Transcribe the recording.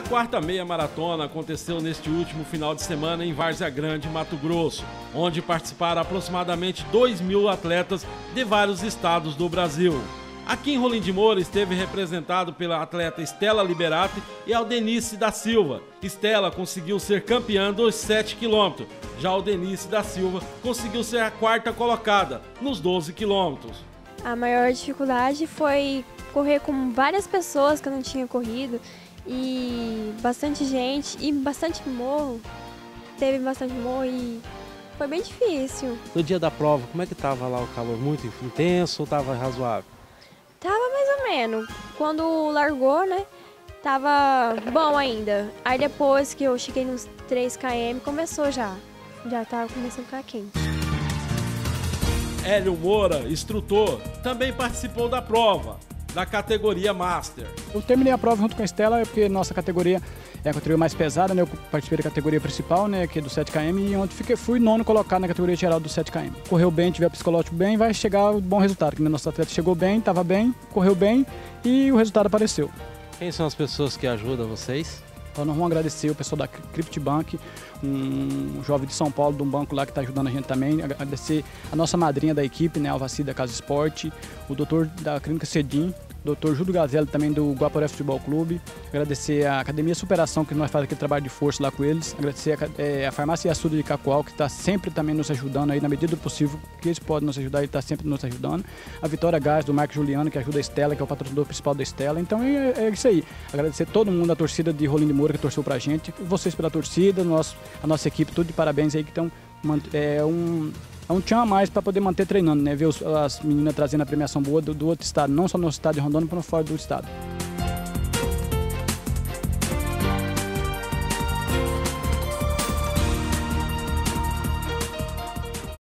A quarta meia maratona aconteceu neste último final de semana em Várzea Grande, Mato Grosso, onde participaram aproximadamente 2.000 atletas de vários estados do Brasil. Aqui em Rolim de Moura esteve representado pela atleta Estela Liberati e Aldenice da Silva. Estela conseguiu ser campeã dos 7 km, já Aldenice da Silva conseguiu ser a quarta colocada nos 12 km. A maior dificuldade foi correr com várias pessoas que eu não tinha corrido, e bastante gente, e bastante morro, teve bastante morro e foi bem difícil. No dia da prova, como é que estava lá o calor? Muito intenso ou estava razoável? Tava mais ou menos. Quando largou, né, tava bom ainda. Aí depois que eu cheguei nos 3 km, começou já tava começando a ficar quente. Hélio Moura, instrutor, também participou da prova, da categoria Master. Eu terminei a prova junto com a Estela, porque nossa categoria é a categoria mais pesada, né? Eu participei da categoria principal, né, que é do 7 km, e onde fui nono colocado na categoria geral do 7 km. Correu bem, tive a psicológico bem, vai chegar um bom resultado, que nosso atleta chegou bem, estava bem, correu bem e o resultado apareceu. Quem são as pessoas que ajudam vocês? Então, nós vamos agradecer o pessoal da Cryptbank, um jovem de São Paulo, de um banco lá que está ajudando a gente também. Agradecer a nossa madrinha da equipe, né, a Alvacida, Casa Esporte, o doutor da Clínica Cedim, o Dr. Júlio Gazelli, também do Guaporé Futebol Clube. Agradecer a Academia Superação, que nós fazemos aquele trabalho de força lá com eles. Agradecer a Farmácia Yasuda de Cacoal, que está sempre também nos ajudando aí, na medida do possível, que eles podem nos ajudar, ele está sempre nos ajudando. A Vitória Gás, do Marco Juliano, que ajuda a Estela, que é o patrocinador principal da Estela. Então é isso aí. Agradecer todo mundo, a torcida de Rolim de Moura, que torceu pra gente. Vocês pela torcida, a nossa equipe, tudo de parabéns aí, que estão... É um tchan a mais para poder manter treinando, né? Ver as meninas trazendo a premiação boa do outro estado, não só no estado de Rondônia, mas fora do estado.